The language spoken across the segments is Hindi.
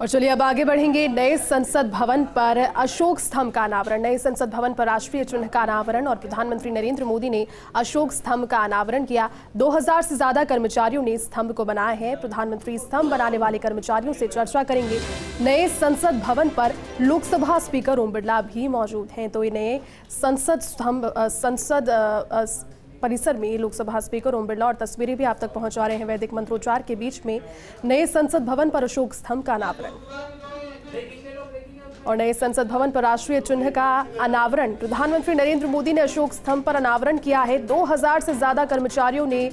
और चलिए अब आगे बढ़ेंगे। नए संसद भवन पर अशोक स्तंभ का अनावरण। नए संसद भवन पर राष्ट्रीय चिन्ह का अनावरण और प्रधानमंत्री नरेंद्र मोदी ने अशोक स्तंभ का अनावरण किया। 2000 से ज्यादा कर्मचारियों ने स्तंभ को बनाया है। प्रधानमंत्री स्तंभ बनाने वाले कर्मचारियों से चर्चा करेंगे। नए संसद भवन पर लोकसभा स्पीकर ओम बिरला भी मौजूद हैं। तो ये नए संसद परिसर में लोकसभा स्पीकर ओम बिरला और तस्वीरें भी आप तक पहुंचा रहे हैं। वैदिक मंत्रोच्चार के बीच में नए संसद भवन पर अशोक स्तंभ का अनावरण और नए संसद भवन पर राष्ट्रीय चिन्ह का अनावरण। प्रधानमंत्री नरेंद्र मोदी ने अशोक स्तंभ पर अनावरण किया है। 2000 से ज्यादा कर्मचारियों ने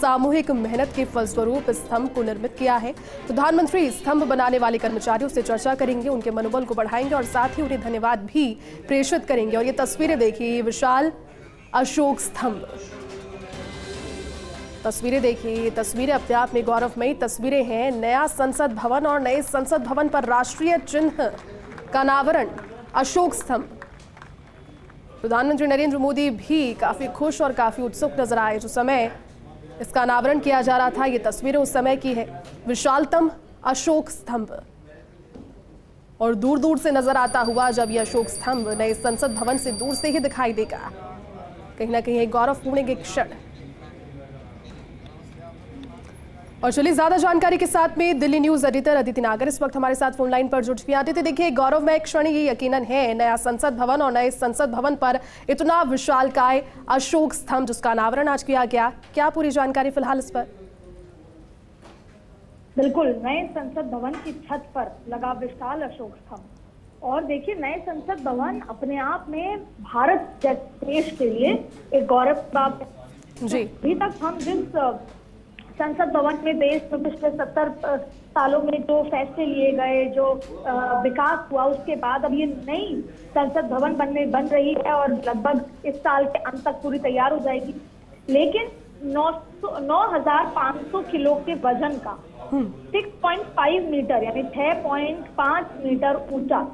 सामूहिक मेहनत के फलस्वरूप स्तंभ को निर्मित किया है। प्रधानमंत्री स्तंभ बनाने वाले कर्मचारियों से चर्चा करेंगे, उनके मनोबल को बढ़ाएंगे और साथ ही उन्हें धन्यवाद भी प्रेषित करेंगे। और ये तस्वीरें देखिए, ये विशाल अशोक स्तंभ तस्वीरें देखिए, ये तस्वीरें अपने आप में गौरवमयी तस्वीरें हैं। नया संसद भवन और नए संसद भवन पर राष्ट्रीय चिन्ह का अनावरण, अशोक स्तंभ। प्रधानमंत्री नरेंद्र मोदी भी काफी खुश और काफी उत्सुक नजर आए। जो समय इसका अनावरण किया जा रहा था, ये तस्वीरें उस समय की है। विशालतम अशोक स्तंभ और दूर दूर से नजर आता हुआ जब यह अशोक स्तंभ नए संसद भवन से दूर से ही दिखाई देगा, कहीं ना कहीं एक गौरवपूर्ण एक क्षण। और चलिए ज्यादा जानकारी के साथ में दिल्ली न्यूज एडिटर आदित्यनागर इस वक्त हमारे साथ फोन लाइन पर जुट गई। आदित्य, देखिए गौरवमय क्षण ये यकीनन है, नया संसद भवन और नए संसद भवन पर इतना विशालकाय अशोक स्तंभ जिसका अनावरण आज किया गया। क्या पूरी जानकारी फिलहाल इस पर? बिल्कुल, नए संसद भवन की छत पर लगा विशाल अशोक स्तंभ। और देखिए, नए संसद भवन अपने आप में भारत जैसे देश के लिए एक गौरव का जी। अभी तक हम जिस संसद भवन में देश में पिछले 70 सालों में जो फैसले लिए गए, जो विकास हुआ, उसके बाद अब ये नई संसद भवन बन रही है और लगभग इस साल के अंत तक पूरी तैयार हो जाएगी। लेकिन 9,500 किलो के वजन का 6.5 मीटर यानी 6.5 मीटर ऊंचा,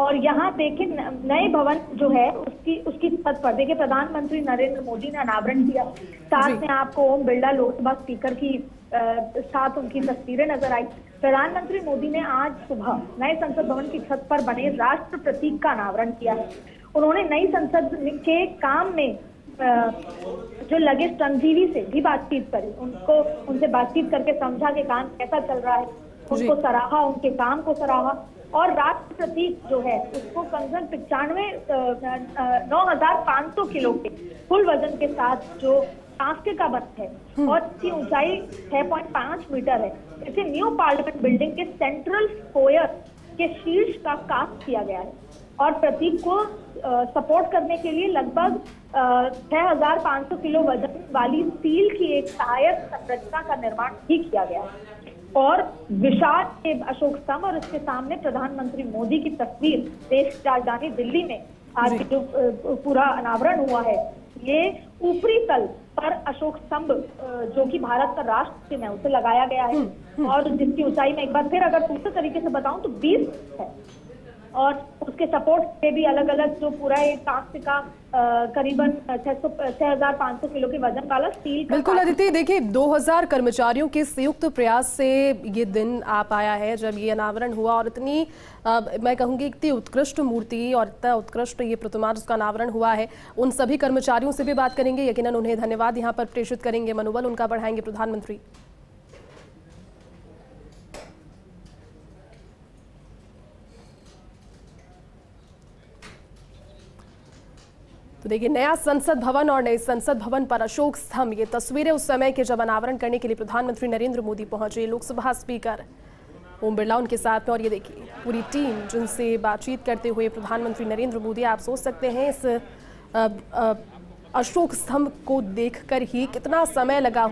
और यहाँ देखिए नए भवन जो है उसकी छत पर देखिए प्रधानमंत्री नरेंद्र मोदी ने अनावरण किया। साथ में आपको ओम बिरला लोकसभा स्पीकर की साथ उनकी तस्वीरें नजर आई। प्रधानमंत्री मोदी ने आज सुबह नए संसद भवन की छत पर बने राष्ट्र प्रतीक का अनावरण किया। उन्होंने नई संसद के काम में जो लगे श्रमजीवी से भी बातचीत करी, उनसे बातचीत करके समझा कि काम कैसा चल रहा है, उनको सराहा, उनके काम को सराहा। और राष्ट्र प्रतीक जो है उसको कंजन 9,500 किलो के फुल वजन के साथ जो कांस्य का बंद है और इसकी ऊंचाई 6.5 मीटर है, इसे न्यू पार्लियामेंट बिल्डिंग के सेंट्रल स्क्वायर के शीर्ष का कास्ट किया गया है। और प्रतीक को सपोर्ट करने के लिए लगभग 6,500 किलो वजन वाली स्टील की एक सहायक संरचना का निर्माण भी किया गया है। और विशाल के अशोक स्तंभ और इसके सामने प्रधानमंत्री मोदी की तस्वीर देश की राजधानी दिल्ली में आज जो पूरा अनावरण हुआ है, ये ऊपरी तल पर अशोक स्तंभ जो कि भारत का राष्ट्र चिन्ह है उसे लगाया गया है। और जिसकी ऊंचाई में एक बार फिर अगर दूसरे तरीके से बताऊं तो 20 है और उसके सपोर्ट से भी अलग अलग जो पूरा एक कांस्य का करीबन 6,500 किलो के वजन वाला स्टील। बिल्कुल आदित्य, देखिए 2000 कर्मचारियों के संयुक्त प्रयास से ये दिन आ पाया है जब ये अनावरण हुआ और इतनी मैं कहूँगी इतनी उत्कृष्ट मूर्ति और इतना उत्कृष्ट ये प्रतिमा जिसका अनावरण हुआ है। उन सभी कर्मचारियों से भी बात करेंगे, यकीनन उन्हें धन्यवाद यहाँ पर प्रेषित करेंगे, मनोबल उनका बढ़ाएंगे प्रधानमंत्री। तो देखिए नया संसद भवन और नए संसद भवन पर अशोक स्तंभ, ये तस्वीरें उस समय के जब अनावरण करने के लिए प्रधानमंत्री नरेंद्र मोदी पहुंचे, लोकसभा स्पीकर ओम बिरला उनके साथ में। और ये देखिए पूरी टीम जिनसे बातचीत करते हुए प्रधानमंत्री नरेंद्र मोदी। आप सोच सकते हैं इस अशोक स्तंभ को देखकर ही कितना समय लगा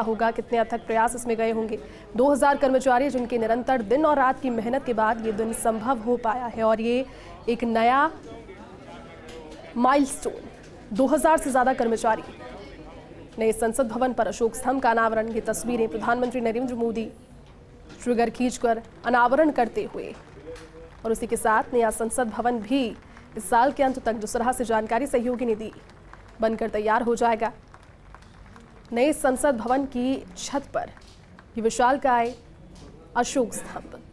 होगा, कितने अथक प्रयास इसमें गए होंगे। 2000 कर्मचारी जिनके निरंतर दिन और रात की मेहनत के बाद ये दिन संभव हो पाया है और ये एक नया माइलस्टोन। 2000 से ज्यादा कर्मचारी, नए संसद भवन पर अशोक स्तंभ का अनावरण, की तस्वीरें प्रधानमंत्री नरेंद्र मोदी ट्रिगर खींचकर अनावरण करते हुए। और उसी के साथ नया संसद भवन भी इस साल के अंत तक, जिस तरह से जानकारी सहयोगी ने दी, बनकर तैयार हो जाएगा। नए संसद भवन की छत पर ये विशालकाय अशोक स्तंभ।